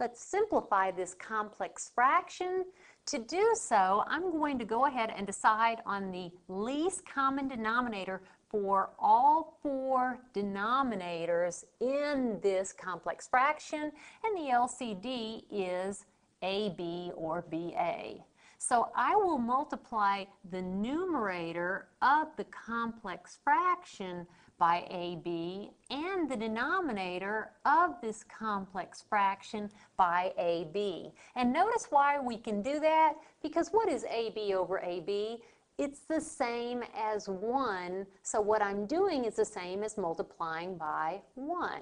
Let's simplify this complex fraction. To do so, I'm going to go ahead and decide on the least common denominator for all four denominators in this complex fraction, and the LCD is AB or BA. So I will multiply the numerator of the complex fraction by AB and the denominator of this complex fraction by AB. And notice why we can do that, because what is AB over AB? It's the same as 1, so what I'm doing is the same as multiplying by 1.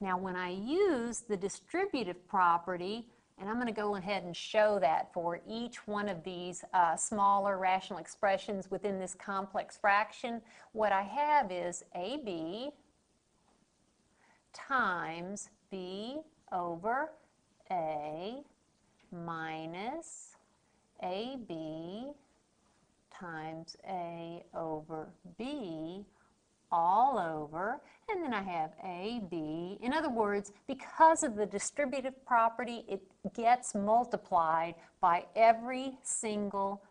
Now when I use the distributive property, and I'm going to go ahead and show that for each one of these smaller rational expressions within this complex fraction, what I have is AB times B over A minus AB times A over B all over, and then I have AB. In other words, because of the distributive property, it gets multiplied by every single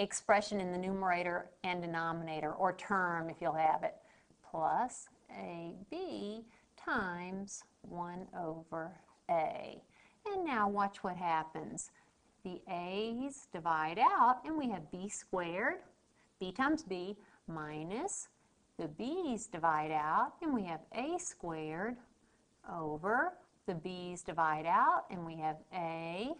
expression in the numerator and denominator, or term if you'll have it, plus AB times 1 over A. And now watch what happens. The A's divide out, and we have B squared, B times B, minus the B's divide out, and we have A squared over the B's divide out, and we have A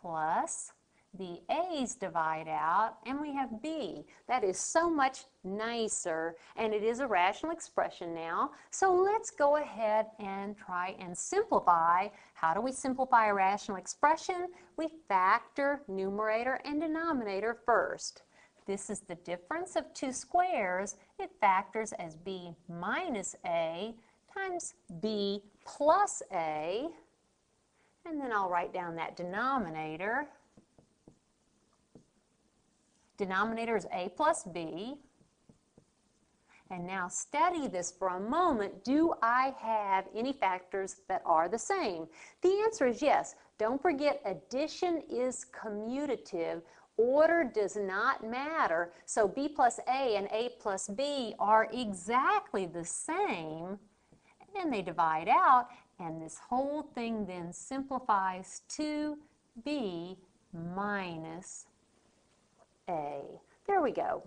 plus the A's divide out, and we have B. That is so much nicer, and it is a rational expression now. So let's go ahead and try and simplify. How do we simplify a rational expression? We factor numerator and denominator first. This is the difference of two squares. It factors as B minus A times B plus A. And then I'll write down that denominator. Denominator is A plus B. And now study this for a moment. Do I have any factors that are the same? The answer is yes. Don't forget, addition is commutative. Order does not matter, so B plus A and A plus B are exactly the same, and they divide out, and this whole thing then simplifies to B minus A. There we go.